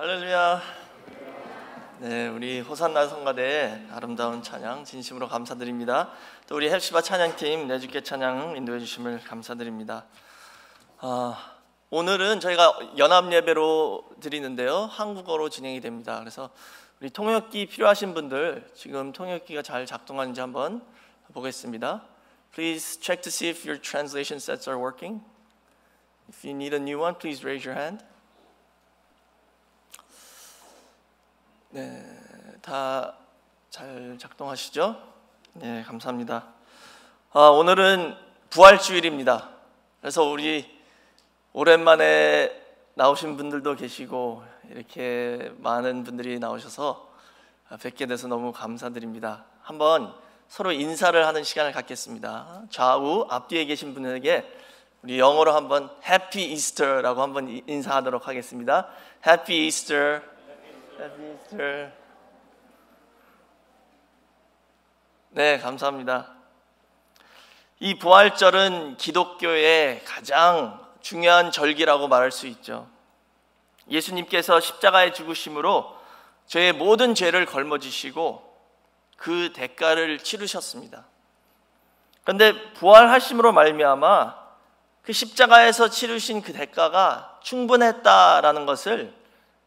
할렐루야. 네, 우리 호산나 성가대의 아름다운 찬양 진심으로 감사드립니다. 또 우리 햅시바 찬양팀 내주께 찬양 인도해 주심을 감사드립니다. 오늘은 저희가 연합 예배로 드리는데요, 한국어로 진행이 됩니다. 그래서 우리 통역기 필요하신 분들 지금 통역기가 잘 작동하는지 한번 보겠습니다. Please check to see if your translation sets are working. If you need a new one, please raise your hand. 네, 다 잘 작동하시죠? 네, 감사합니다. 오늘은 부활주일입니다. 그래서 우리 오랜만에 나오신 분들도 계시고 이렇게 많은 분들이 나오셔서 뵙게 돼서 너무 감사드립니다. 한번 서로 인사를 하는 시간을 갖겠습니다. 좌우 앞뒤에 계신 분에게 우리 영어로 한번 Happy Easter라고 한번 인사하도록 하겠습니다. Happy Easter. 네, 감사합니다. 이 부활절은 기독교의 가장 중요한 절기라고 말할 수 있죠. 예수님께서 십자가의 죽으심으로 저의 모든 죄를 걸머지시고 그 대가를 치르셨습니다. 그런데 부활하심으로 말미암아 그 십자가에서 치르신 그 대가가 충분했다라는 것을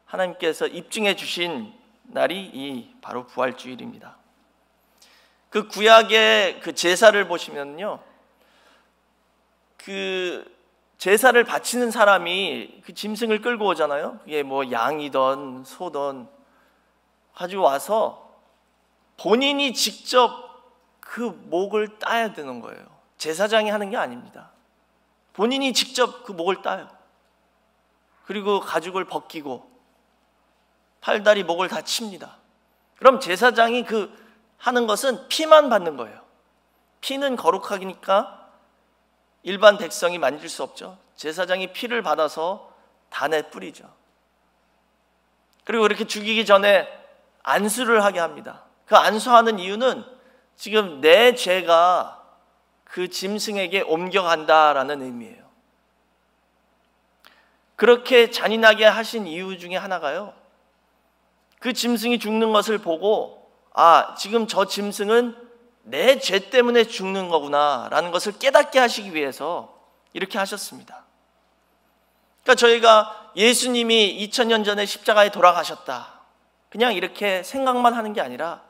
하나님께서 입증해 주신 날이 이 바로 부활주일입니다. 그 구약의 그 제사를 보시면요, 그 제사를 바치는 사람이 그 짐승을 끌고 오잖아요. 그게 뭐 양이든 소든 가지고 와서 본인이 직접 그 목을 따야 되는 거예요. 제사장이 하는 게 아닙니다. 본인이 직접 그 목을 따요. 그리고 가죽을 벗기고 팔다리 목을 다 칩니다. 그럼 제사장이 그 하는 것은 피만 받는 거예요. 피는 거룩하니까 일반 백성이 만질 수 없죠. 제사장이 피를 받아서 단에 뿌리죠. 그리고 이렇게 죽이기 전에 안수를 하게 합니다. 그 안수하는 이유는 지금 내 죄가 그 짐승에게 옮겨간다라는 의미예요. 그렇게 잔인하게 하신 이유 중에 하나가요, 그 짐승이 죽는 것을 보고 지금 저 짐승은 내 죄 때문에 죽는 거구나 라는 것을 깨닫게 하시기 위해서 이렇게 하셨습니다. 그러니까 저희가 예수님이 2000년 전에 십자가에 돌아가셨다 그냥 이렇게 생각만 하는 게 아니라,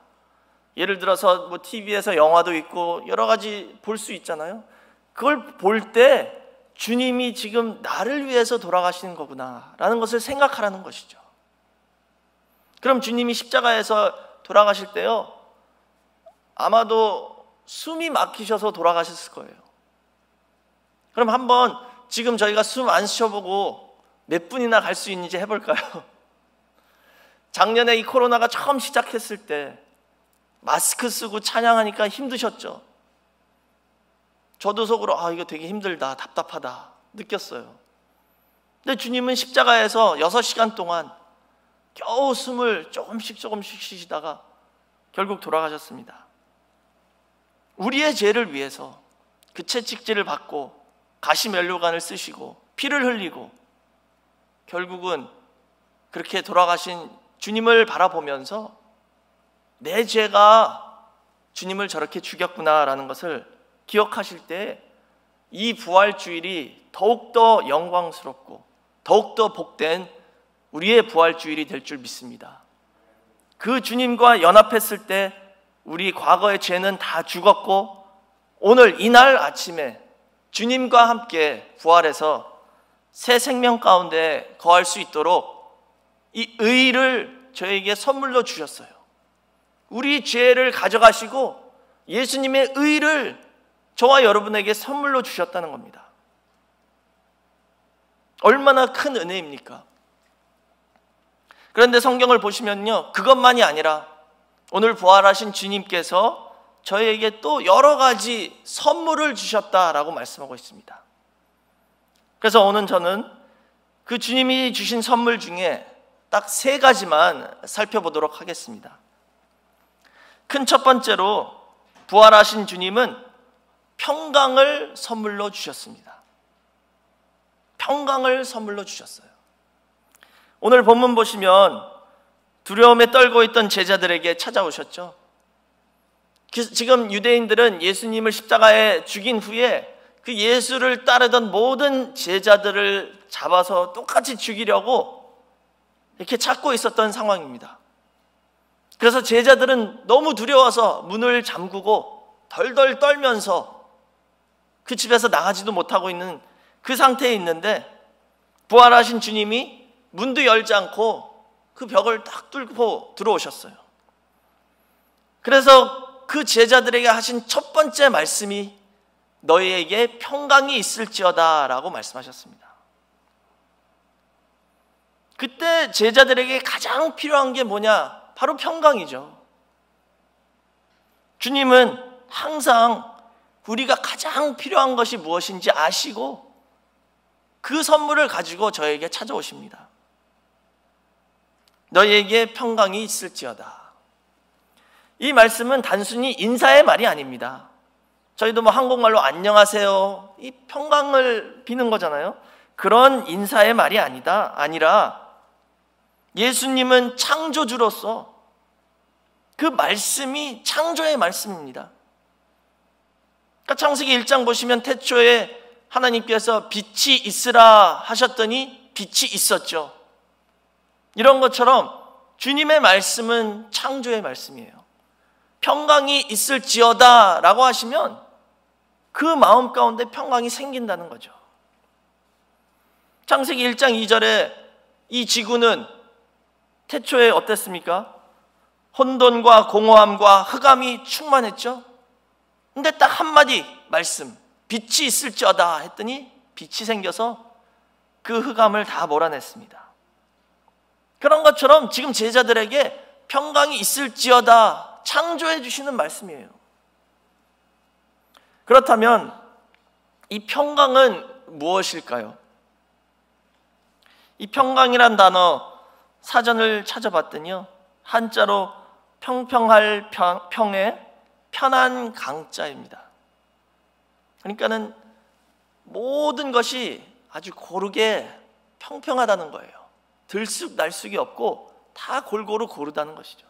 예를 들어서 뭐 TV에서 영화도 있고 여러 가지 볼 수 있잖아요. 그걸 볼 때 주님이 지금 나를 위해서 돌아가시는 거구나 라는 것을 생각하라는 것이죠. 그럼 주님이 십자가에서 돌아가실 때요, 아마도 숨이 막히셔서 돌아가셨을 거예요. 그럼 한번 지금 저희가 숨 안 쉬어보고 몇 분이나 갈 수 있는지 해볼까요? 작년에 이 코로나가 처음 시작했을 때 마스크 쓰고 찬양하니까 힘드셨죠? 저도 속으로 이거 되게 힘들다, 답답하다 느꼈어요. 근데 주님은 십자가에서 6시간 동안 겨우 숨을 조금씩 쉬시다가 결국 돌아가셨습니다. 우리의 죄를 위해서 그 채찍질을 받고 가시면류관을 쓰시고 피를 흘리고 결국은 그렇게 돌아가신 주님을 바라보면서 내 죄가 주님을 저렇게 죽였구나라는 것을 기억하실 때 이 부활주일이 더욱더 영광스럽고 더욱더 복된 우리의 부활주일이 될 줄 믿습니다. 그 주님과 연합했을 때 우리 과거의 죄는 다 죽었고 오늘 이날 아침에 주님과 함께 부활해서 새 생명 가운데 거할 수 있도록 이 의를 저에게 선물로 주셨어요. 우리 죄를 가져가시고 예수님의 의를 저와 여러분에게 선물로 주셨다는 겁니다. 얼마나 큰 은혜입니까? 그런데 성경을 보시면요, 그것만이 아니라 오늘 부활하신 주님께서 저희에게 또 여러 가지 선물을 주셨다라고 말씀하고 있습니다. 그래서 오늘 저는 그 주님이 주신 선물 중에 딱 3가지만 살펴보도록 하겠습니다. 큰 첫 번째로 부활하신 주님은 평강을 선물로 주셨습니다. 평강을 선물로 주셨어요. 오늘 본문 보시면 두려움에 떨고 있던 제자들에게 찾아오셨죠. 지금 유대인들은 예수님을 십자가에 죽인 후에 그 예수를 따르던 모든 제자들을 잡아서 똑같이 죽이려고 이렇게 찾고 있었던 상황입니다. 그래서 제자들은 너무 두려워서 문을 잠그고 덜덜 떨면서 그 집에서 나가지도 못하고 있는 그 상태에 있는데, 부활하신 주님이 문도 열지 않고 그 벽을 딱 뚫고 들어오셨어요. 그래서 그 제자들에게 하신 첫 번째 말씀이 너희에게 평강이 있을지어다 라고 말씀하셨습니다. 그때 제자들에게 가장 필요한 게 뭐냐? 바로 평강이죠. 주님은 항상 우리가 가장 필요한 것이 무엇인지 아시고 그 선물을 가지고 저에게 찾아오십니다. 너희에게 평강이 있을지어다. 이 말씀은 단순히 인사의 말이 아닙니다. 저희도 한국말로 안녕하세요, 이 평강을 비는 거잖아요. 그런 인사의 말이 아니라 예수님은 창조주로서 그 말씀이 창조의 말씀입니다. 그러니까 창세기 1장 보시면 태초에 하나님께서 빛이 있으라 하셨더니 빛이 있었죠. 이런 것처럼 주님의 말씀은 창조의 말씀이에요. 평강이 있을지어다 라고 하시면 그 마음 가운데 평강이 생긴다는 거죠. 창세기 1장 2절에 이 지구는 태초에 어땠습니까? 혼돈과 공허함과 흑암이 충만했죠. 근데 딱 한마디 말씀, 빛이 있을지어다 했더니 빛이 생겨서 그 흑암을 다 몰아냈습니다. 그런 것처럼 지금 제자들에게 평강이 있을지어다 창조해 주시는 말씀이에요. 그렇다면 이 평강은 무엇일까요? 이 평강이란 단어 사전을 찾아봤더니요, 한자로 평평할 평에 편한 강자입니다. 그러니까는 모든 것이 아주 고르게 평평하다는 거예요. 들쑥날쑥이 없고 다 골고루 고르다는 것이죠.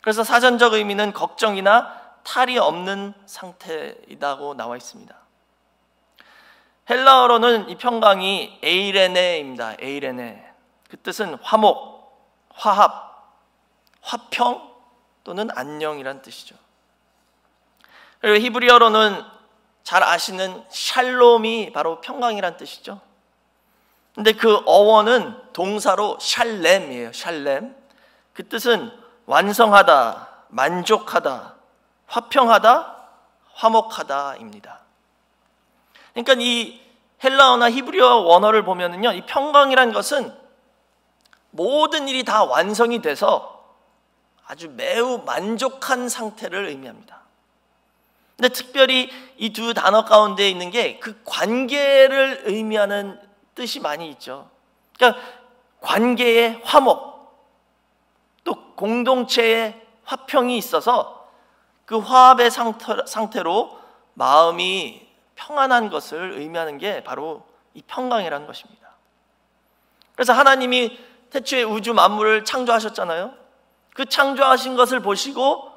그래서 사전적 의미는 걱정이나 탈이 없는 상태이라고 나와 있습니다. 헬라어로는 이 평강이 에이레네입니다. 에이레네. 그 뜻은 화목, 화합, 화평 또는 안녕이란 뜻이죠. 그리고 히브리어로는 잘 아시는 샬롬이 바로 평강이란 뜻이죠. 근데 그 어원은 동사로 샬렘이에요. 샬렘. 그 뜻은 완성하다, 만족하다, 화평하다, 화목하다입니다. 그러니까 이 헬라어나 히브리어 원어를 보면은요, 이 평강이란 것은 모든 일이 다 완성이 돼서 아주 매우 만족한 상태를 의미합니다. 근데 특별히 이 두 단어 가운데 있는 게 그 관계를 의미하는 뜻이 많이 있죠. 그러니까 관계의 화목, 또 공동체의 화평이 있어서 그 화합의 상태로 마음이 평안한 것을 의미하는 게 바로 이 평강이라는 것입니다. 그래서 하나님이 태초에 우주 만물을 창조하셨잖아요. 그 창조하신 것을 보시고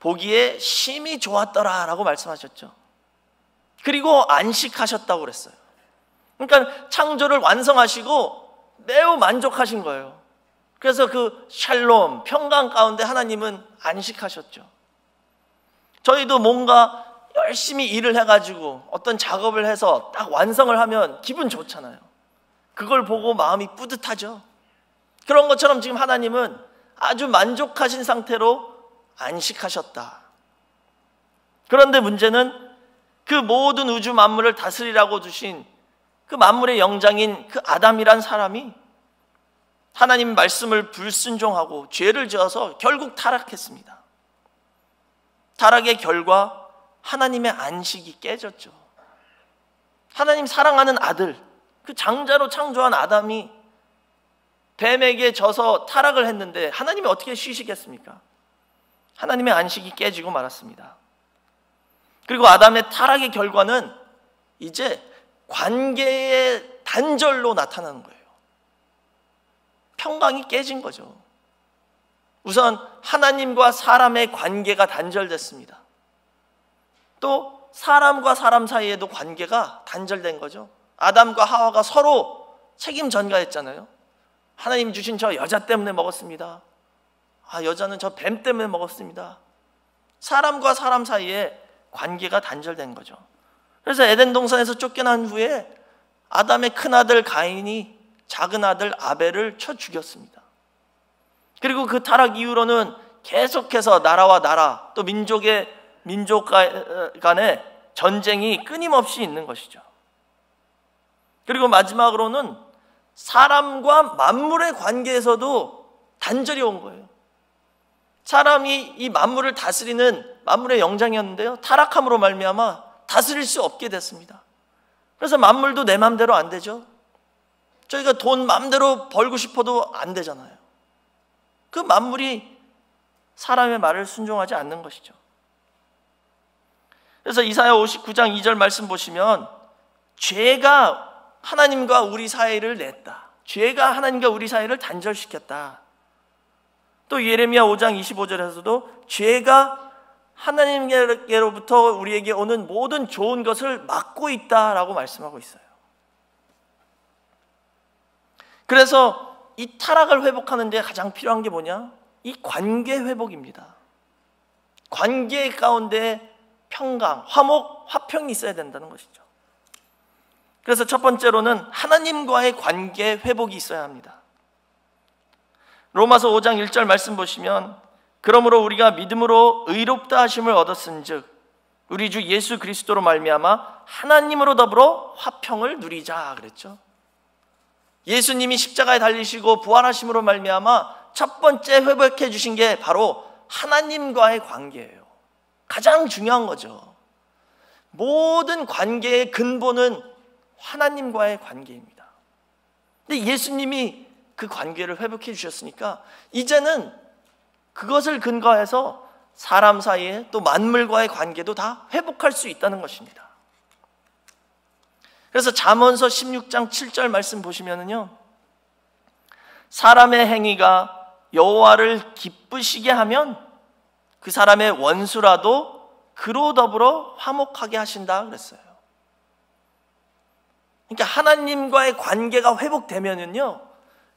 보기에 심히 좋았더라 라고 말씀하셨죠. 그리고 안식하셨다고 그랬어요. 그러니까 창조를 완성하시고 매우 만족하신 거예요. 그래서 그 샬롬, 평강 가운데 하나님은 안식하셨죠. 저희도 뭔가 열심히 일을 해가지고 어떤 작업을 해서 딱 완성을 하면 기분 좋잖아요. 그걸 보고 마음이 뿌듯하죠. 그런 것처럼 지금 하나님은 아주 만족하신 상태로 안식하셨다. 그런데 문제는 그 모든 우주 만물을 다스리라고 주신 그 만물의 영장인 그 아담이란 사람이 하나님 말씀을 불순종하고 죄를 지어서 결국 타락했습니다. 타락의 결과 하나님의 안식이 깨졌죠. 하나님 사랑하는 아들, 그 장자로 창조한 아담이 뱀에게 져서 타락을 했는데 하나님이 어떻게 쉬시겠습니까? 하나님의 안식이 깨지고 말았습니다. 그리고 아담의 타락의 결과는 이제 관계의 단절로 나타나는 거예요. 평강이 깨진 거죠. 우선 하나님과 사람의 관계가 단절됐습니다. 또 사람과 사람 사이에도 관계가 단절된 거죠. 아담과 하와가 서로 책임 전가했잖아요. 하나님 주신 저 여자 때문에 먹었습니다. 아, 여자는 저 뱀 때문에 먹었습니다. 사람과 사람 사이에 관계가 단절된 거죠. 그래서 에덴 동산에서 쫓겨난 후에 아담의 큰아들 가인이 작은 아들 아벨을 쳐 죽였습니다. 그리고 그 타락 이후로는 계속해서 나라와 나라 또 민족 간의 전쟁이 끊임없이 있는 것이죠. 그리고 마지막으로는 사람과 만물의 관계에서도 단절이 온 거예요. 사람이 이 만물을 다스리는 만물의 영장이었는데요, 타락함으로 말미암아 다스릴 수 없게 됐습니다. 그래서 만물도 내 맘대로 안 되죠. 저희가 돈 맘대로 벌고 싶어도 안 되잖아요. 그 만물이 사람의 말을 순종하지 않는 것이죠. 그래서 이사야 59장 2절 말씀 보시면 죄가 하나님과 우리 사이를 냈다. 죄가 하나님과 우리 사이를 단절시켰다. 또 예레미야 5장 25절에서도 죄가 하나님께로부터 우리에게 오는 모든 좋은 것을 막고 있다라고 말씀하고 있어요. 그래서 이 타락을 회복하는 데 가장 필요한 게 뭐냐? 이 관계 회복입니다. 관계 가운데 평강, 화목, 화평이 있어야 된다는 것이죠. 그래서 첫 번째로는 하나님과의 관계 회복이 있어야 합니다. 로마서 5장 1절 말씀 보시면 그러므로 우리가 믿음으로 의롭다 하심을 얻었은즉 우리 주 예수 그리스도로 말미암아 하나님으로 더불어 화평을 누리자 그랬죠. 예수님이 십자가에 달리시고 부활하심으로 말미암아 첫 번째 회복해 주신 게 바로 하나님과의 관계예요. 가장 중요한 거죠. 모든 관계의 근본은 하나님과의 관계입니다. 근데 예수님이 그 관계를 회복해 주셨으니까 이제는 그것을 근거해서 사람 사이에 또 만물과의 관계도 다 회복할 수 있다는 것입니다. 그래서 잠언서 16장 7절 말씀 보시면은요, 사람의 행위가 여호와를 기쁘시게 하면 그 사람의 원수라도 그로 더불어 화목하게 하신다 그랬어요. 그러니까 하나님과의 관계가 회복되면은요,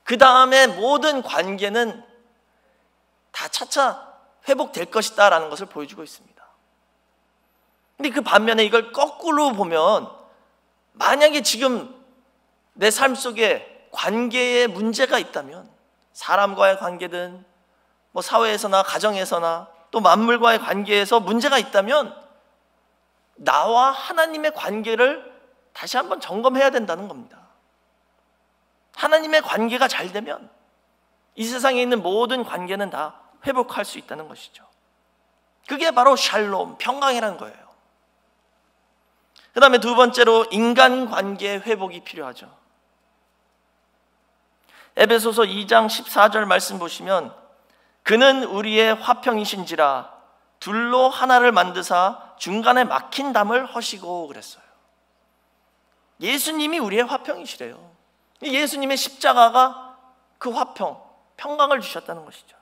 그 다음에 모든 관계는 다 차차 회복될 것이다라는 것을 보여주고 있습니다. 근데 그 반면에 이걸 거꾸로 보면 만약에 지금 내 삶 속에 관계에 문제가 있다면 사람과의 관계든 뭐 사회에서나 가정에서나 또 만물과의 관계에서 문제가 있다면 나와 하나님의 관계를 다시 한번 점검해야 된다는 겁니다. 하나님의 관계가 잘 되면 이 세상에 있는 모든 관계는 다 회복할 수 있다는 것이죠. 그게 바로 샬롬, 평강이라는 거예요. 그 다음에 두 번째로 인간관계 회복이 필요하죠. 에베소서 2장 14절 말씀 보시면 그는 우리의 화평이신지라 둘로 하나를 만드사 중간에 막힌 담을 허시고 그랬어요. 예수님이 우리의 화평이시래요. 예수님의 십자가가 그 화평, 평강을 주셨다는 것이죠.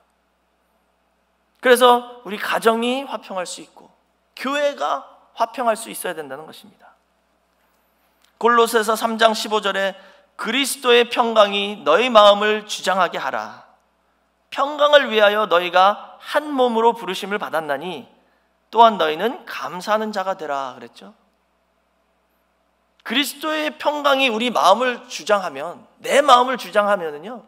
그래서 우리 가정이 화평할 수 있고 교회가 화평할 수 있어야 된다는 것입니다. 골로새서 3장 15절에 그리스도의 평강이 너희 마음을 주장하게 하라. 평강을 위하여 너희가 한 몸으로 부르심을 받았나니 또한 너희는 감사하는 자가 되라 그랬죠. 그리스도의 평강이 우리 마음을 주장하면, 내 마음을 주장하면은요,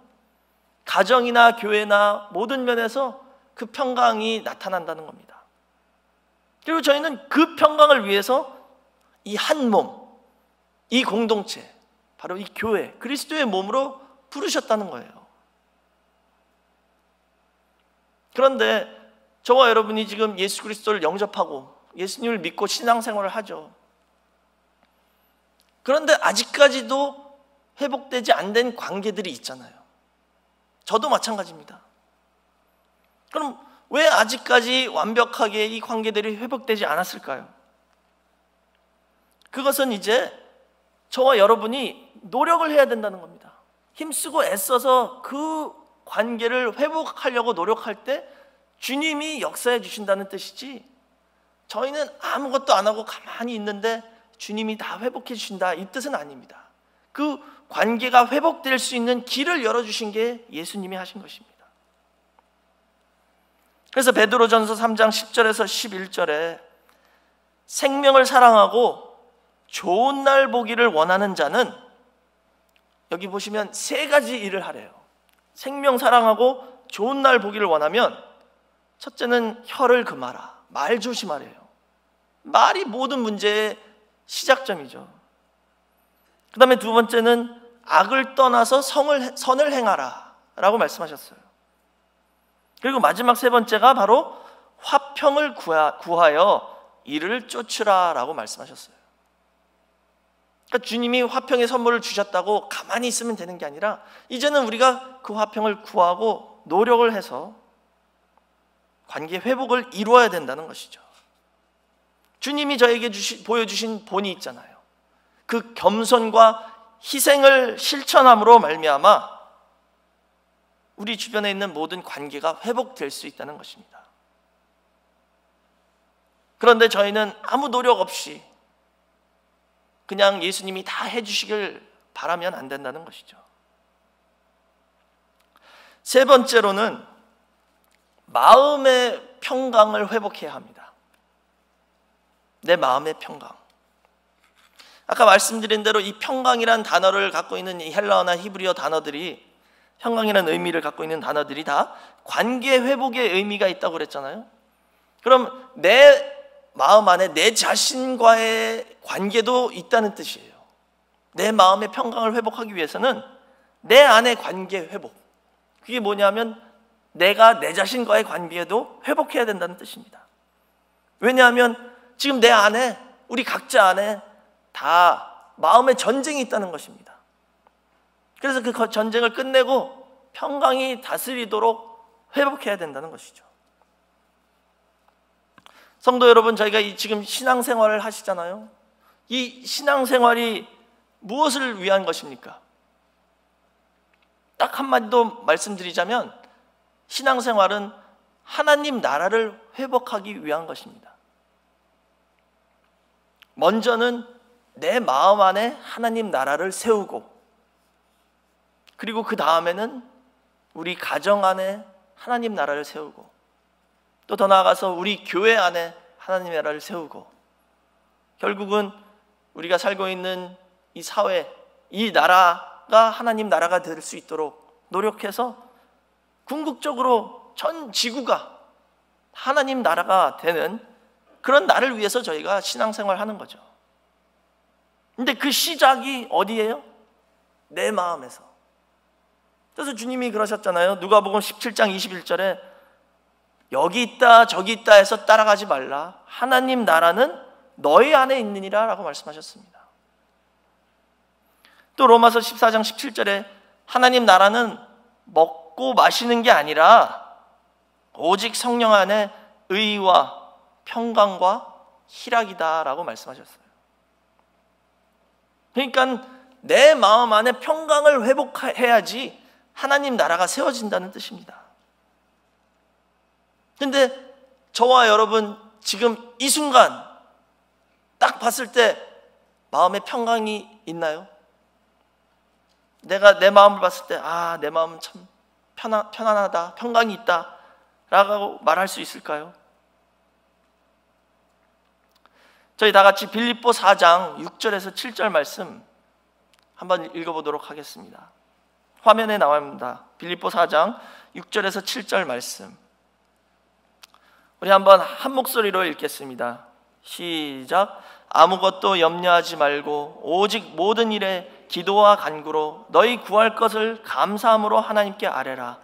가정이나 교회나 모든 면에서 그 평강이 나타난다는 겁니다. 그리고 저희는 그 평강을 위해서 이 한 몸, 이 공동체, 바로 이 교회, 그리스도의 몸으로 부르셨다는 거예요. 그런데 저와 여러분이 지금 예수 그리스도를 영접하고 예수님을 믿고 신앙생활을 하죠. 그런데 아직까지도 회복되지 않은 관계들이 있잖아요. 저도 마찬가지입니다. 그럼 왜 아직까지 완벽하게 이 관계들이 회복되지 않았을까요? 그것은 이제 저와 여러분이 노력을 해야 된다는 겁니다. 힘쓰고 애써서 그 관계를 회복하려고 노력할 때 주님이 역사해 주신다는 뜻이지, 저희는 아무것도 안 하고 가만히 있는데 주님이 다 회복해 주신다, 이 뜻은 아닙니다. 그 관계가 회복될 수 있는 길을 열어주신 게 예수님이 하신 것입니다. 그래서 베드로전서 3장 10절에서 11절에 생명을 사랑하고 좋은 날 보기를 원하는 자는, 여기 보시면 세 가지 일을 하래요. 생명 사랑하고 좋은 날 보기를 원하면 첫째는 혀를 금하라, 말 조심하래요. 말이 모든 문제의 시작점이죠. 그 다음에 두 번째는 악을 떠나서 선을 행하라 라고 말씀하셨어요. 그리고 마지막 세 번째가 바로 화평을 구하여 이를 쫓으라 라고 말씀하셨어요. 그러니까 주님이 화평의 선물을 주셨다고 가만히 있으면 되는 게 아니라 이제는 우리가 그 화평을 구하고 노력을 해서 관계 회복을 이루어야 된다는 것이죠. 주님이 저에게 보여주신 본이 있잖아요. 그 겸손과 희생을 실천함으로 말미암아 우리 주변에 있는 모든 관계가 회복될 수 있다는 것입니다. 그런데 저희는 아무 노력 없이 그냥 예수님이 다 해주시길 바라면 안 된다는 것이죠. 세 번째로는 마음의 평강을 회복해야 합니다. 내 마음의 평강. 아까 말씀드린 대로 이 평강이란 단어를 갖고 있는 이 헬라어나 히브리어 단어들이, 평강이라는 의미를 갖고 있는 단어들이 다 관계 회복의 의미가 있다고 그랬잖아요. 그럼 내 마음 안에 내 자신과의 관계도 있다는 뜻이에요. 내 마음의 평강을 회복하기 위해서는 내 안의 관계 회복, 그게 뭐냐면 내가 내 자신과의 관계도 회복해야 된다는 뜻입니다. 왜냐하면 지금 내 안에, 우리 각자 안에 다 마음의 전쟁이 있다는 것입니다. 그래서 그 전쟁을 끝내고 평강이 다스리도록 회복해야 된다는 것이죠. 성도 여러분, 저희가 지금 신앙생활을 하시잖아요. 이 신앙생활이 무엇을 위한 것입니까? 딱 한마디도 말씀드리자면 신앙생활은 하나님 나라를 회복하기 위한 것입니다. 먼저는 내 마음 안에 하나님 나라를 세우고, 그리고 그 다음에는 우리 가정 안에 하나님 나라를 세우고, 또 더 나아가서 우리 교회 안에 하나님 나라를 세우고, 결국은 우리가 살고 있는 이 사회, 이 나라가 하나님 나라가 될 수 있도록 노력해서 궁극적으로 전 지구가 하나님 나라가 되는 그런 나를 위해서 저희가 신앙생활 하는 거죠. 근데 그 시작이 어디예요? 내 마음에서. 그래서 주님이 그러셨잖아요. 누가복음 17장 21절에 여기 있다 저기 있다 해서 따라가지 말라, 하나님 나라는 너희 안에 있느니라 라고 말씀하셨습니다. 또 로마서 14장 17절에 하나님 나라는 먹고 마시는 게 아니라 오직 성령 안에 의와 평강과 희락이다 라고 말씀하셨어요. 그러니까 내 마음 안에 평강을 회복해야지 하나님 나라가 세워진다는 뜻입니다. 근데 저와 여러분 지금 이 순간 딱 봤을 때 마음에 평강이 있나요? 내가 내 마음을 봤을 때 아, 내 마음은 참 편안하다, 평강이 있다 라고 말할 수 있을까요? 저희 다 같이 빌립보 4장 6절에서 7절 말씀 한번 읽어보도록 하겠습니다. 화면에 나옵니다. 빌립보 4장 6절에서 7절 말씀, 우리 한번 한 목소리로 읽겠습니다. 시작. 아무것도 염려하지 말고 오직 모든 일에 기도와 간구로 너희 구할 것을 감사함으로 하나님께 아뢰라.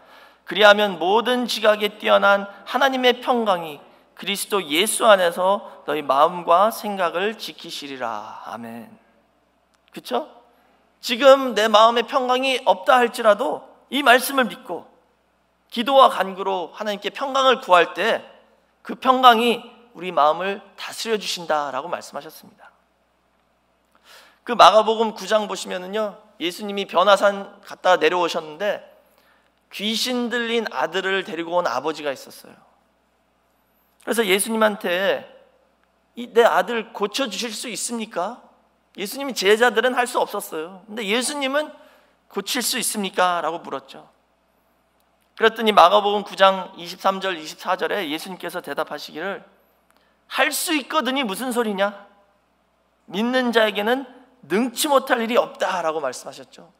그리하면 모든 지각에 뛰어난 하나님의 평강이 그리스도 예수 안에서 너희 마음과 생각을 지키시리라. 아멘. 그렇죠? 지금 내 마음에 평강이 없다 할지라도 이 말씀을 믿고 기도와 간구로 하나님께 평강을 구할 때 그 평강이 우리 마음을 다스려 주신다라고 말씀하셨습니다. 그 마가복음 9장 보시면은요, 예수님이 변화산 갔다 내려오셨는데 귀신 들린 아들을 데리고 온 아버지가 있었어요. 그래서 예수님한테 내 아들 고쳐주실 수 있습니까? 예수님이 제자들은 할 수 없었어요. 근데 예수님은 고칠 수 있습니까? 라고 물었죠. 그랬더니 마가복음 9장 23절 24절에 예수님께서 대답하시기를, 할 수 있거든이 무슨 소리냐? 믿는 자에게는 능치 못할 일이 없다라고 말씀하셨죠.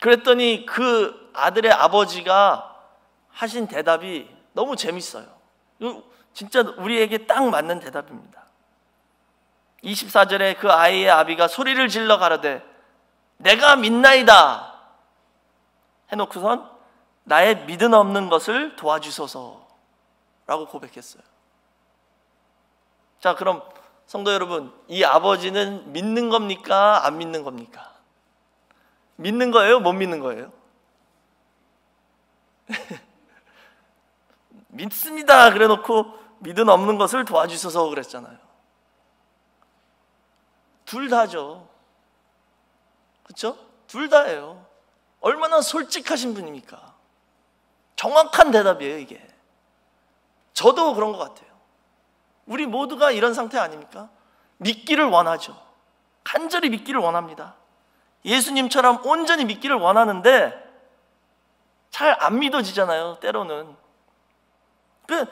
그랬더니 그 아들의 아버지가 하신 대답이 너무 재밌어요. 진짜 우리에게 딱 맞는 대답입니다. 24절에 그 아이의 아비가 소리를 질러 가로되 내가 믿나이다 해놓고선 나의 믿음 없는 것을 도와주소서 라고 고백했어요. 자, 그럼 성도 여러분, 이 아버지는 믿는 겁니까? 안 믿는 겁니까? 믿는 거예요? 못 믿는 거예요? 믿습니다 그래 놓고 믿음 없는 것을 도와주셔서 그랬잖아요. 둘 다죠. 그렇죠? 둘 다예요. 얼마나 솔직하신 분입니까? 정확한 대답이에요 이게. 저도 그런 것 같아요. 우리 모두가 이런 상태 아닙니까? 믿기를 원하죠. 간절히 믿기를 원합니다. 예수님처럼 온전히 믿기를 원하는데 잘 안 믿어지잖아요 때로는. 그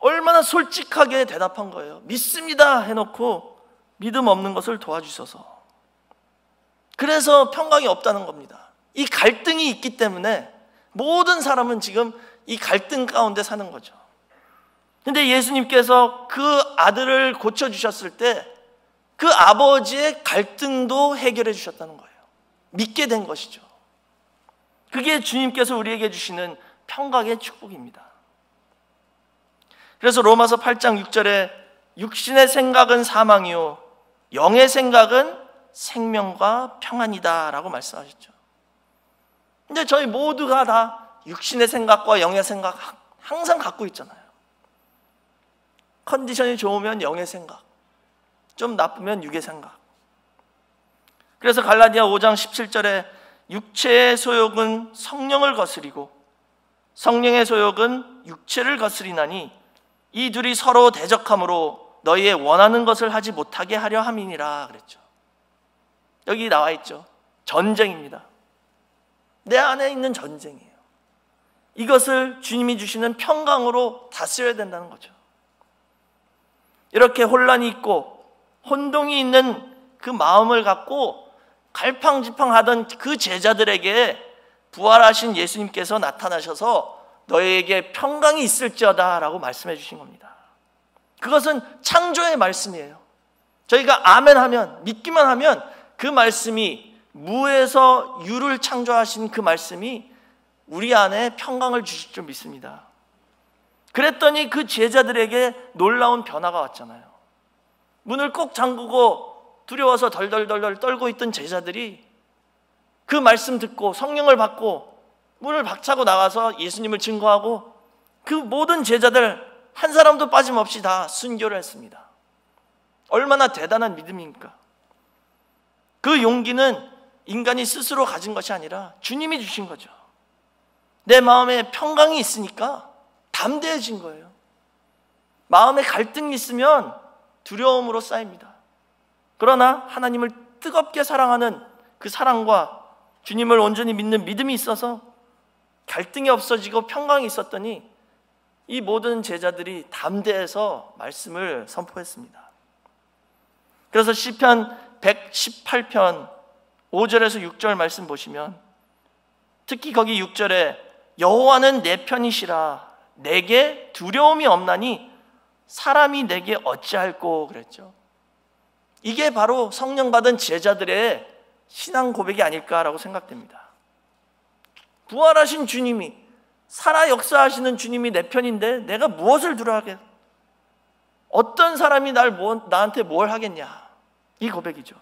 얼마나 솔직하게 대답한 거예요. 믿습니다 해놓고 믿음 없는 것을 도와주셔서. 그래서 평강이 없다는 겁니다. 이 갈등이 있기 때문에 모든 사람은 지금 이 갈등 가운데 사는 거죠. 근데 예수님께서 그 아들을 고쳐주셨을 때 그 아버지의 갈등도 해결해 주셨다는 거예요. 믿게 된 것이죠. 그게 주님께서 우리에게 주시는 평강의 축복입니다. 그래서 로마서 8장 6절에 육신의 생각은 사망이요 영의 생각은 생명과 평안이다 라고 말씀하셨죠. 근데 저희 모두가 다 육신의 생각과 영의 생각 항상 갖고 있잖아요. 컨디션이 좋으면 영의 생각, 좀 나쁘면 육의 생각. 그래서 갈라디아 5장 17절에 육체의 소욕은 성령을 거스리고 성령의 소욕은 육체를 거스리나니 이 둘이 서로 대적함으로 너희의 원하는 것을 하지 못하게 하려 함이니라 그랬죠. 여기 나와 있죠. 전쟁입니다. 내 안에 있는 전쟁이에요. 이것을 주님이 주시는 평강으로 다스려야 된다는 거죠. 이렇게 혼란이 있고 혼동이 있는 그 마음을 갖고 갈팡질팡하던 그 제자들에게 부활하신 예수님께서 나타나셔서 너에게 평강이 있을지어다 라고 말씀해 주신 겁니다. 그것은 창조의 말씀이에요. 저희가 아멘 하면, 믿기만 하면 그 말씀이, 무에서 유를 창조하신 그 말씀이 우리 안에 평강을 주실 줄 믿습니다. 그랬더니 그 제자들에게 놀라운 변화가 왔잖아요. 문을 꼭 잠그고 두려워서 덜덜덜덜 떨고 있던 제자들이 그 말씀 듣고 성령을 받고 문을 박차고 나가서 예수님을 증거하고 그 모든 제자들 한 사람도 빠짐없이 다 순교를 했습니다. 얼마나 대단한 믿음입니까? 그 용기는 인간이 스스로 가진 것이 아니라 주님이 주신 거죠. 내 마음에 평강이 있으니까 담대해진 거예요. 마음에 갈등이 있으면 두려움으로 쌓입니다. 그러나 하나님을 뜨겁게 사랑하는 그 사랑과 주님을 온전히 믿는 믿음이 있어서 갈등이 없어지고 평강이 있었더니 이 모든 제자들이 담대해서 말씀을 선포했습니다. 그래서 시편 118편 5절에서 6절 말씀 보시면, 특히 거기 6절에 여호와는 내 편이시라 내게 두려움이 없나니 사람이 내게 어찌할꼬 그랬죠. 이게 바로 성령 받은 제자들의 신앙 고백이 아닐까라고 생각됩니다. 부활하신 주님이, 살아 역사하시는 주님이 내 편인데 내가 무엇을 두려워하겠냐, 어떤 사람이 나한테 뭘 하겠냐, 이 고백이죠.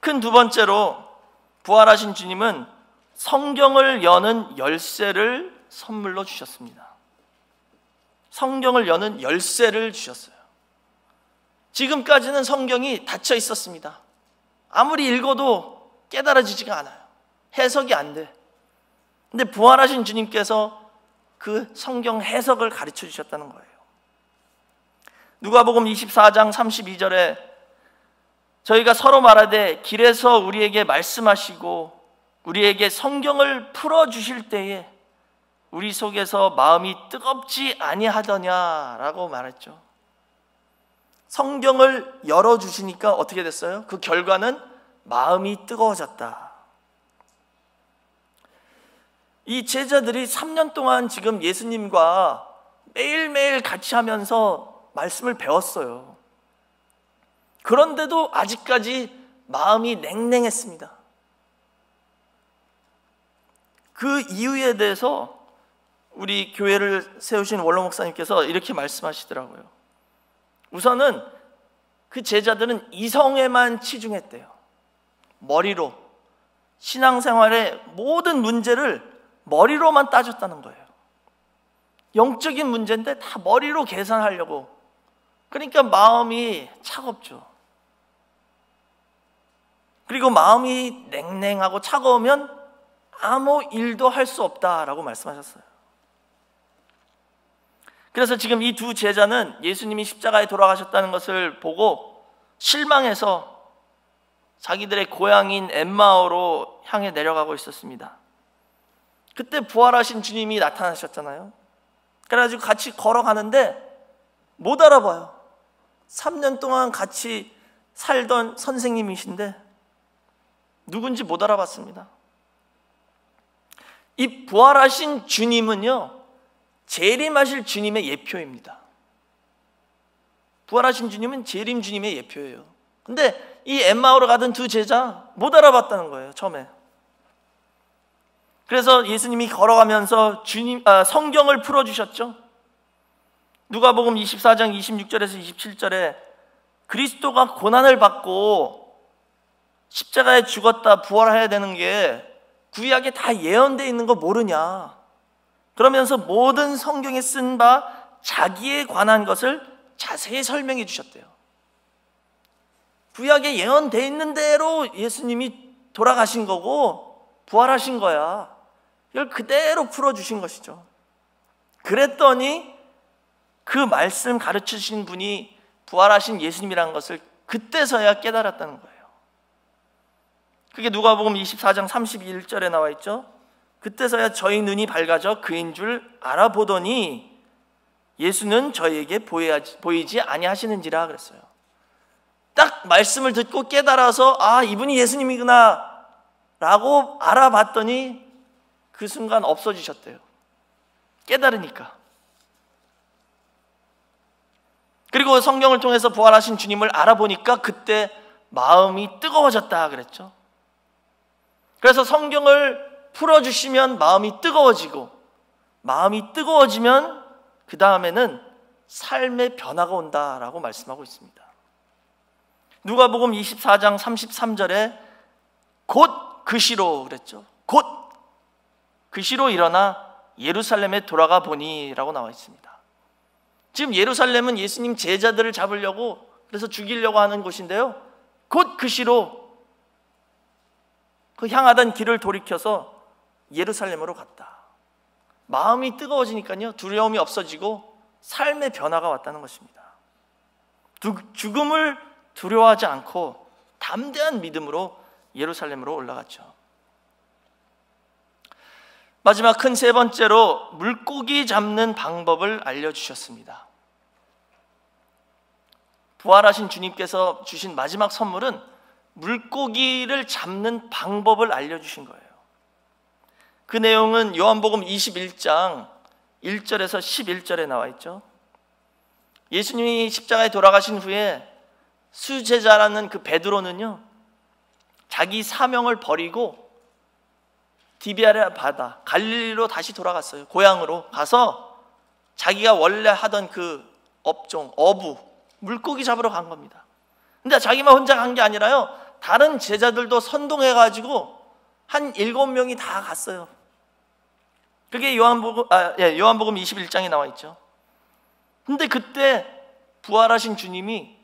큰 두 번째로, 부활하신 주님은 성경을 여는 열쇠를 선물로 주셨습니다. 성경을 여는 열쇠를 주셨어요. 지금까지는 성경이 닫혀 있었습니다. 아무리 읽어도 깨달아지지가 않아요. 해석이 안 돼. 근데 부활하신 주님께서 그 성경 해석을 가르쳐 주셨다는 거예요. 누가복음 24장 32절에 저희가 서로 말하되 길에서 우리에게 말씀하시고 우리에게 성경을 풀어주실 때에 우리 속에서 마음이 뜨겁지 아니하더냐라고 말했죠. 성경을 열어주시니까 어떻게 됐어요? 그 결과는 마음이 뜨거워졌다. 이 제자들이 3년 동안 지금 예수님과 매일매일 같이 하면서 말씀을 배웠어요. 그런데도 아직까지 마음이 냉랭했습니다. 그 이유에 대해서 우리 교회를 세우신 원로 목사님께서 이렇게 말씀하시더라고요. 우선은 그 제자들은 이성에만 치중했대요. 머리로 신앙생활의 모든 문제를 머리로만 따졌다는 거예요. 영적인 문제인데 다 머리로 계산하려고. 그러니까 마음이 차갑죠. 그리고 마음이 냉랭하고 차가우면 아무 일도 할 수 없다라고 말씀하셨어요. 그래서 지금 이 두 제자는 예수님이 십자가에 돌아가셨다는 것을 보고 실망해서 자기들의 고향인 엠마오로 향해 내려가고 있었습니다. 그때 부활하신 주님이 나타나셨잖아요. 그래가지고 같이 걸어가는데 못 알아봐요. 3년 동안 같이 살던 선생님이신데 누군지 못 알아봤습니다. 이 부활하신 주님은요, 재림하실 주님의 예표입니다. 부활하신 주님은 재림 주님의 예표예요. 근데 이 엠마오로 가던 두 제자 못 알아봤다는 거예요, 처음에. 그래서 예수님이 걸어가면서 성경을 풀어주셨죠. 누가복음 24장 26절에서 27절에 그리스도가 고난을 받고 십자가에 죽었다 부활해야 되는 게 구약에 다 예언되어 있는 거 모르냐, 그러면서 모든 성경에 쓴 바 자기에 관한 것을 자세히 설명해 주셨대요. 구약에 예언되어 있는 대로 예수님이 돌아가신 거고 부활하신 거야. 이걸 그대로 풀어주신 것이죠. 그랬더니 그 말씀 가르치신 분이 부활하신 예수님이라는 것을 그때서야 깨달았다는 거예요. 그게 누가복음 24장 31절에 나와 있죠. 그때서야 저희 눈이 밝아져 그인 줄 알아보더니 예수는 저희에게 보이지 아니하시는지라 그랬어요. 딱 말씀을 듣고 깨달아서 아, 이분이 예수님이구나 라고 알아봤더니 그 순간 없어지셨대요. 깨달으니까. 그리고 성경을 통해서 부활하신 주님을 알아보니까 그때 마음이 뜨거워졌다 그랬죠. 그래서 성경을 풀어주시면 마음이 뜨거워지고, 마음이 뜨거워지면 그 다음에는 삶의 변화가 온다라고 말씀하고 있습니다. 누가복음 24장 33절에 곧 그시로 그랬죠. 곧 그시로 일어나 예루살렘에 돌아가 보니 라고 나와 있습니다. 지금 예루살렘은 예수님 제자들을 잡으려고, 그래서 죽이려고 하는 곳인데요, 곧 그시로 그 향하던 길을 돌이켜서 예루살렘으로 갔다. 마음이 뜨거워지니까요, 두려움이 없어지고 삶의 변화가 왔다는 것입니다. 죽음을 두려워하지 않고 담대한 믿음으로 예루살렘으로 올라갔죠. 마지막 큰 세 번째로 물고기 잡는 방법을 알려주셨습니다. 부활하신 주님께서 주신 마지막 선물은 물고기를 잡는 방법을 알려주신 거예요. 그 내용은 요한복음 21장 1절에서 11절에 나와 있죠. 예수님이 십자가에 돌아가신 후에 수제자라는 그 베드로는요, 자기 사명을 버리고 디베아 바다 갈릴리로 다시 돌아갔어요. 고향으로 가서 자기가 원래 하던 그 업종, 어부, 물고기 잡으러 간 겁니다. 근데 자기만 혼자 간 게 아니라요, 다른 제자들도 선동해가지고 한 7명이 다 갔어요. 그게 요한복음 21장에 나와 있죠. 근데 그때 부활하신 주님이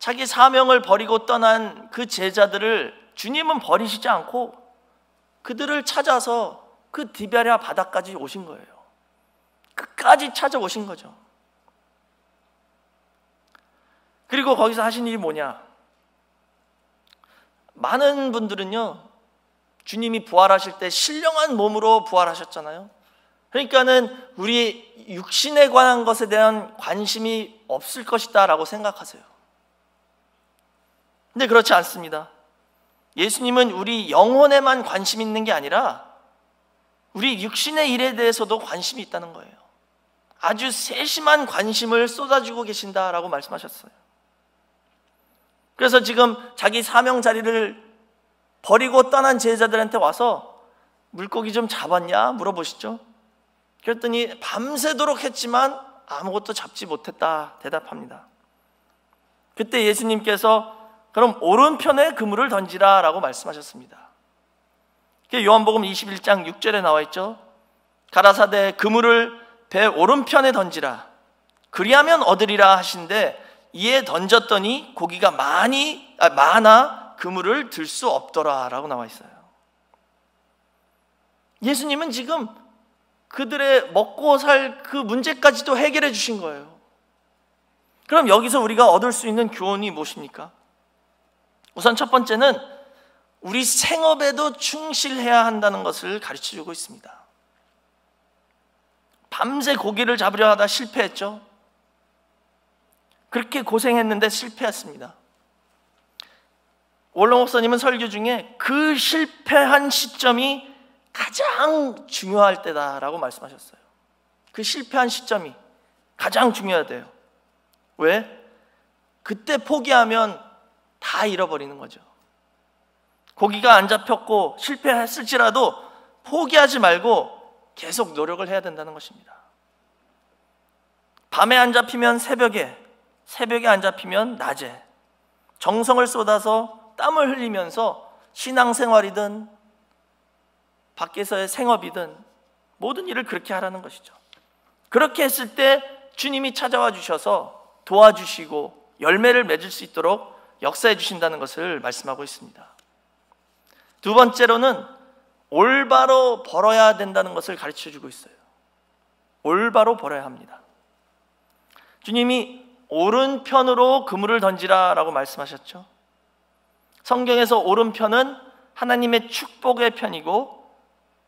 자기 사명을 버리고 떠난 그 제자들을 주님은 버리시지 않고 그들을 찾아서 그 디베랴 바다까지 오신 거예요. 끝까지 찾아오신 거죠. 그리고 거기서 하신 일이 뭐냐? 많은 분들은요, 주님이 부활하실 때 신령한 몸으로 부활하셨잖아요. 그러니까는 우리 육신에 관한 것에 대한 관심이 없을 것이다 라고 생각하세요. 근데 그렇지 않습니다. 예수님은 우리 영혼에만 관심이 있는 게 아니라 우리 육신의 일에 대해서도 관심이 있다는 거예요. 아주 세심한 관심을 쏟아주고 계신다라고 말씀하셨어요. 그래서 지금 자기 사명 자리를 버리고 떠난 제자들한테 와서 물고기 좀 잡았냐 물어보시죠. 그랬더니 밤새도록 했지만 아무것도 잡지 못했다 대답합니다. 그때 예수님께서 그럼 오른편에 그물을 던지라 라고 말씀하셨습니다. 요한복음 21장 6절에 나와 있죠. 가라사대 그물을 배 오른편에 던지라 그리하면 얻으리라 하신데 이에 던졌더니 고기가 많아 그물을 들 수 없더라 라고 나와 있어요. 예수님은 지금 그들의 먹고 살 그 문제까지도 해결해 주신 거예요. 그럼 여기서 우리가 얻을 수 있는 교훈이 무엇입니까? 우선 첫 번째는 우리 생업에도 충실해야 한다는 것을 가르쳐주고 있습니다. 밤새 고기를 잡으려 하다 실패했죠. 그렇게 고생했는데 실패했습니다. 원로 목사님은 설교 중에 그 실패한 시점이 가장 중요할 때다라고 말씀하셨어요. 그 실패한 시점이 가장 중요해야 돼요. 왜? 그때 포기하면 다 잃어버리는 거죠. 고기가 안 잡혔고 실패했을지라도 포기하지 말고 계속 노력을 해야 된다는 것입니다. 밤에 안 잡히면 새벽에 안 잡히면 낮에 정성을 쏟아서 땀을 흘리면서 신앙생활이든 밖에서의 생업이든 모든 일을 그렇게 하라는 것이죠. 그렇게 했을 때 주님이 찾아와 주셔서 도와주시고 열매를 맺을 수 있도록 역사해 주신다는 것을 말씀하고 있습니다. 두 번째로는 올바로 벌어야 된다는 것을 가르쳐주고 있어요. 올바로 벌어야 합니다. 주님이 오른편으로 그물을 던지라 라고 말씀하셨죠. 성경에서 오른편은 하나님의 축복의 편이고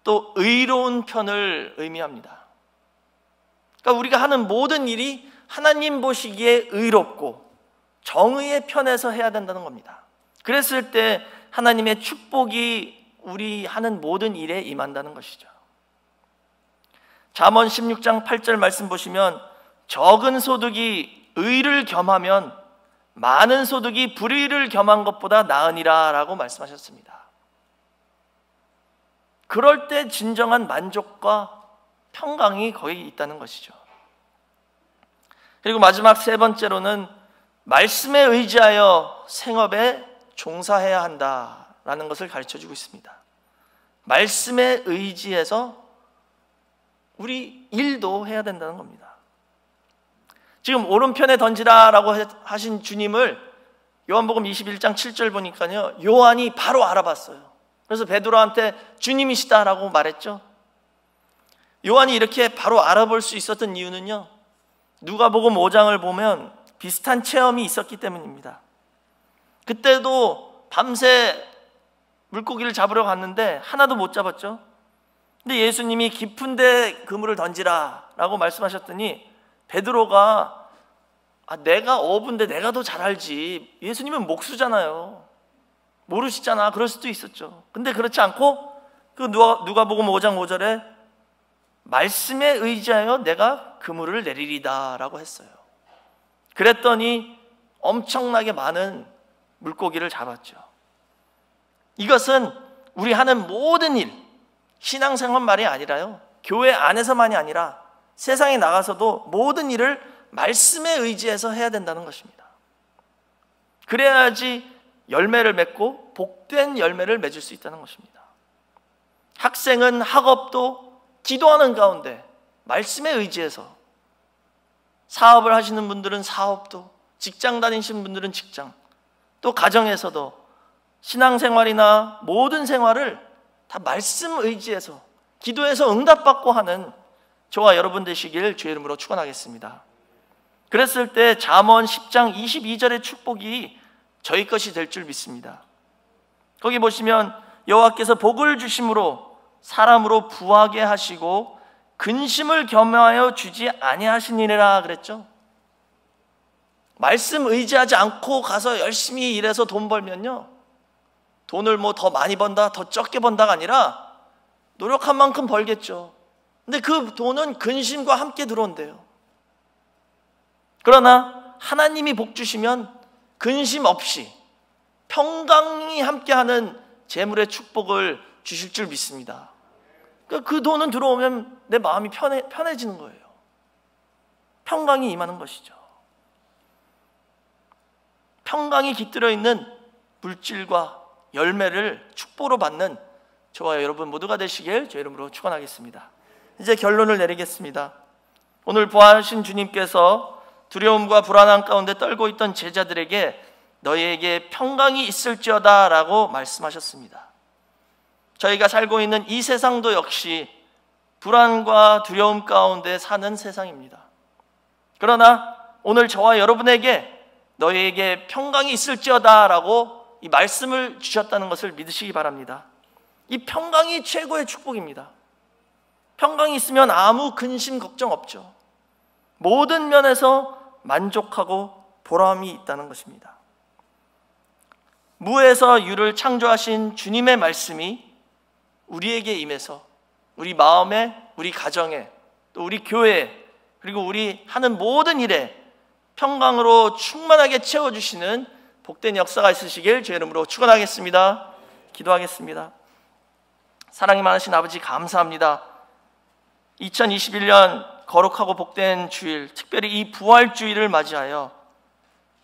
또 의로운 편을 의미합니다. 그러니까 우리가 하는 모든 일이 하나님 보시기에 의롭고 정의의 편에서 해야 된다는 겁니다. 그랬을 때 하나님의 축복이 우리 하는 모든 일에 임한다는 것이죠. 잠언 16장 8절 말씀 보시면 적은 소득이 의를 겸하면 많은 소득이 불의를 겸한 것보다 나으니라 라고 말씀하셨습니다. 그럴 때 진정한 만족과 평강이 거기 있다는 것이죠. 그리고 마지막 세 번째로는 말씀에 의지하여 생업에 종사해야 한다라는 것을 가르쳐주고 있습니다. 말씀에 의지해서 우리 일도 해야 된다는 겁니다. 지금 오른편에 던지라라고 하신 주님을 요한복음 21장 7절 보니까요, 요한이 바로 알아봤어요. 그래서 베드로한테 주님이시다라고 말했죠. 요한이 이렇게 바로 알아볼 수 있었던 이유는요, 누가복음 5장을 보면 비슷한 체험이 있었기 때문입니다. 그때도 밤새 물고기를 잡으러 갔는데 하나도 못 잡았죠. 근데 예수님이 깊은 데 그물을 던지라 라고 말씀하셨더니 베드로가 내가 어부인데 내가 더 잘 알지, 예수님은 목수잖아요, 모르시잖아, 그럴 수도 있었죠. 근데 그렇지 않고 그 누가복음 5장 5절에 말씀에 의지하여 내가 그물을 내리리다 라고 했어요. 그랬더니 엄청나게 많은 물고기를 잡았죠. 이것은 우리 하는 모든 일, 신앙생활만이 아니라요, 교회 안에서만이 아니라 세상에 나가서도 모든 일을 말씀에 의지해서 해야 된다는 것입니다. 그래야지 열매를 맺고 복된 열매를 맺을 수 있다는 것입니다. 학생은 학업도 기도하는 가운데 말씀에 의지해서, 사업을 하시는 분들은 사업도, 직장 다니신 분들은 직장, 또 가정에서도 신앙생활이나 모든 생활을 다 말씀 의지해서 기도해서 응답받고 하는 저와 여러분 되시길 주의 이름으로 축원하겠습니다. 그랬을 때 잠언 10장 22절의 축복이 저희 것이 될 줄 믿습니다. 거기 보시면 여호와께서 복을 주심으로 사람으로 부하게 하시고 근심을 겸하여 주지 아니하시니라 그랬죠. 말씀 의지하지 않고 가서 열심히 일해서 돈 벌면요, 돈을 뭐 더 많이 번다, 더 적게 번다가 아니라 노력한 만큼 벌겠죠. 근데 그 돈은 근심과 함께 들어온대요. 그러나 하나님이 복 주시면 근심 없이 평강이 함께하는 재물의 축복을 주실 줄 믿습니다. 그 돈은 들어오면 내 마음이 편해지는 거예요. 평강이 임하는 것이죠. 평강이 깃들어 있는 물질과 열매를 축복으로 받는 저와 여러분 모두가 되시길 저 이름으로 축원하겠습니다. 이제 결론을 내리겠습니다. 오늘 부활하신 주님께서 두려움과 불안함 가운데 떨고 있던 제자들에게 너희에게 평강이 있을지어다 라고 말씀하셨습니다. 저희가 살고 있는 이 세상도 역시 불안과 두려움 가운데 사는 세상입니다. 그러나 오늘 저와 여러분에게 너희에게 평강이 있을지어다 라고 이 말씀을 주셨다는 것을 믿으시기 바랍니다. 이 평강이 최고의 축복입니다. 평강이 있으면 아무 근심 걱정 없죠. 모든 면에서 만족하고 보람이 있다는 것입니다. 무에서 유를 창조하신 주님의 말씀이 우리에게 임해서 우리 마음에, 우리 가정에, 또 우리 교회에, 그리고 우리 하는 모든 일에 평강으로 충만하게 채워주시는 복된 역사가 있으시길 주의 이름으로 축원하겠습니다. 기도하겠습니다. 사랑이 많으신 아버지, 감사합니다. 2021년 거룩하고 복된 주일, 특별히 이 부활주일을 맞이하여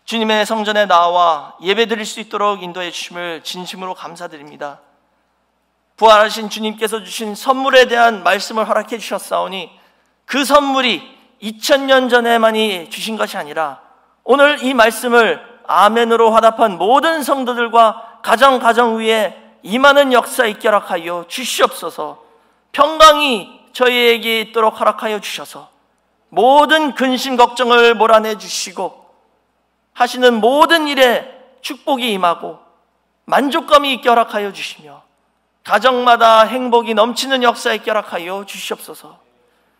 주님의 성전에 나와 예배드릴 수 있도록 인도해 주심을 진심으로 감사드립니다. 부활하신 주님께서 주신 선물에 대한 말씀을 허락해 주셨사오니 그 선물이 2000년 전에만이 주신 것이 아니라 오늘 이 말씀을 아멘으로 화답한 모든 성도들과 가정 위에 임하는 역사 있게 허락하여 주시옵소서. 평강이 저희에게 있도록 허락하여 주셔서 모든 근심 걱정을 몰아내 주시고 하시는 모든 일에 축복이 임하고 만족감이 있게 허락하여 주시며 가정마다 행복이 넘치는 역사에 있게 허락하여 주시옵소서.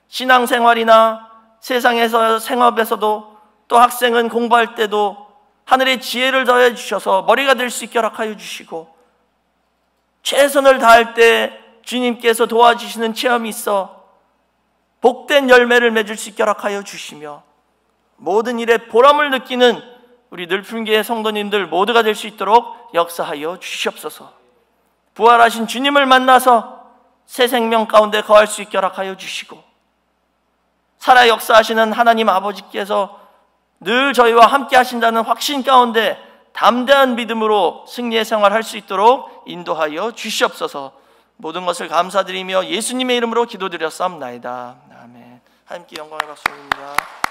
신앙생활이나 세상에서 생업에서도 또 학생은 공부할 때도 하늘의 지혜를 더해 주셔서 머리가 될 수 있게 허락하여 주시고 최선을 다할 때 주님께서 도와주시는 체험이 있어 복된 열매를 맺을 수 있게 허락하여 주시며 모든 일에 보람을 느끼는 우리 늘푸른교회 성도님들 모두가 될 수 있도록 역사하여 주시옵소서. 부활하신 주님을 만나서 새 생명 가운데 거할 수 있게 허락하여 주시고 살아 역사하시는 하나님 아버지께서 늘 저희와 함께 하신다는 확신 가운데 담대한 믿음으로 승리의 생활할 수 있도록 인도하여 주시옵소서. 모든 것을 감사드리며 예수님의 이름으로 기도드렸사옵나이다. 아멘. 하나님께 영광의 박수 드립니다.